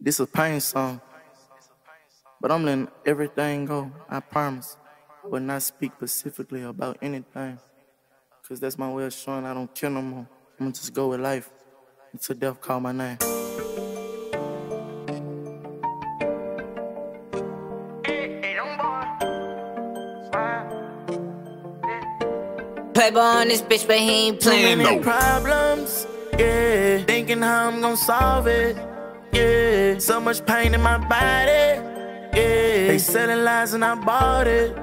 This a pain song, but I'm letting everything go, I promise. But not speak specifically about anything, cause that's my way of showing I don't care no more. I'ma just go with life until death call my name. Playboy on this bitch, but he ain't playing. Too many problems, yeah. Thinking how I'm gon' solve it, yeah. So much pain in my body, yeah. They selling lies and I bought it,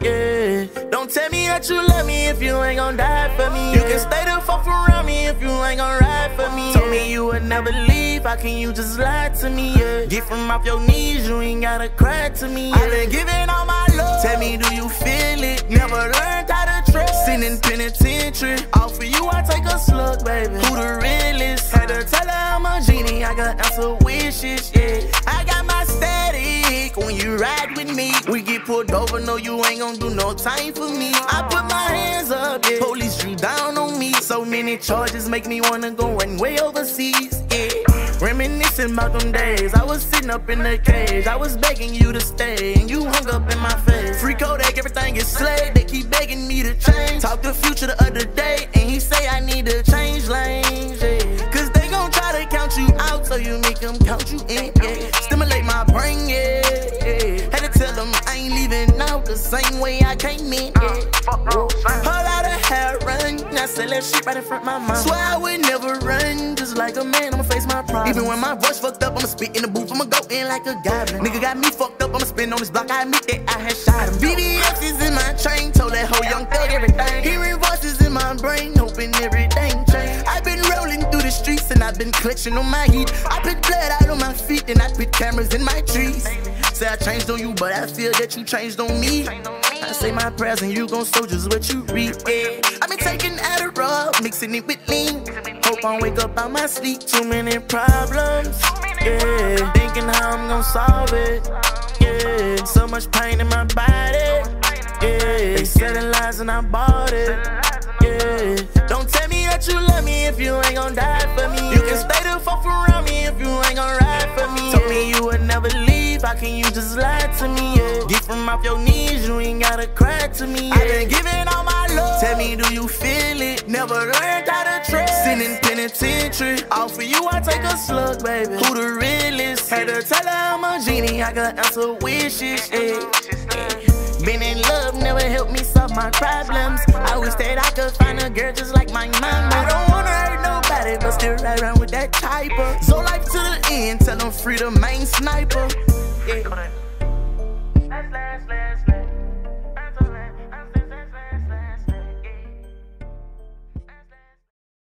yeah. Don't tell me that you love me if you ain't gon' die for me. You can stay the fuck around me if you ain't gon' ride for me. Told me you would never leave, how can you just lie to me, yeah. Get from off your knees, you ain't gotta cry to me, yeah. I been giving all my love, tell me do you feel it? Never learned how to trust, sending penitentiary. All for you I take a slug, baby. Who the realest? Had to tell her I'm a genie, I got answer wishes, yeah. I got my static, when you ride with me. We get pulled over, no you ain't gon' do no time for me. I put my hands up, yeah. Police drew down on me. So many charges make me wanna go and way overseas, yeah. Reminiscing about them days, I was sitting up in the cage. I was begging you to stay, and you hung up in my face. Free Kodak, everything is slayed, they keep begging me to change. Talked to Future the other day, and he say I need to change lanes, yeah. Cause they gon' try to count you out, so you make them count you in, yeah. Stimulate my brain, yeah, yeah. Had to tell them I ain't leaving out the same way I came in, yeah. Whole lot of hair run, I said that shit right in front of my mouth. Swear I would never run, just like a man, I'ma face my problems. Even when my voice fucked up, I'ma spit in the booth, I'ma go in like a goblin. Nigga got me fucked up, I'ma spin on this block, I admit that I had shot him. BBS is in my chain, told that whole young thug everything. Hearing voices in my brain, hoping everything changed. I've been rolling through the streets and I've been clutching on my heat. I put blood out on my feet and I put cameras in my trees. Say I changed on you, but I feel that you changed on me. I say my prayers and you gon' sow just what you read, yeah. I've been taking Adderall, mixing it with lean. Hope I wake up out my sleep. Too many problems, yeah. Thinking how I'm gon' solve it, yeah. So much pain in my body, yeah. They selling lies and I bought it, yeah. Don't tell me that you love me if you ain't gon' die for me. You can stay the fuck around me if you ain't gon' ride for me. Told me you would never leave, how can you just lie to me, yeah. Get from off your knees, you ain't gotta cry to me, yeah. I been giving all my love, tell me do you feel it? Never learned how to trust, sending penitentiary. All for you I take a slug, baby. Who the realest? Had to tell her I'm a genie, I got answer wishes, yeah. Been in love, never helped me solve my problems. I wish that I could find a girl just like my mama. I don't wanna hurt nobody, but still ride around with that type of. So life to the end, tell them free the main sniper, yeah.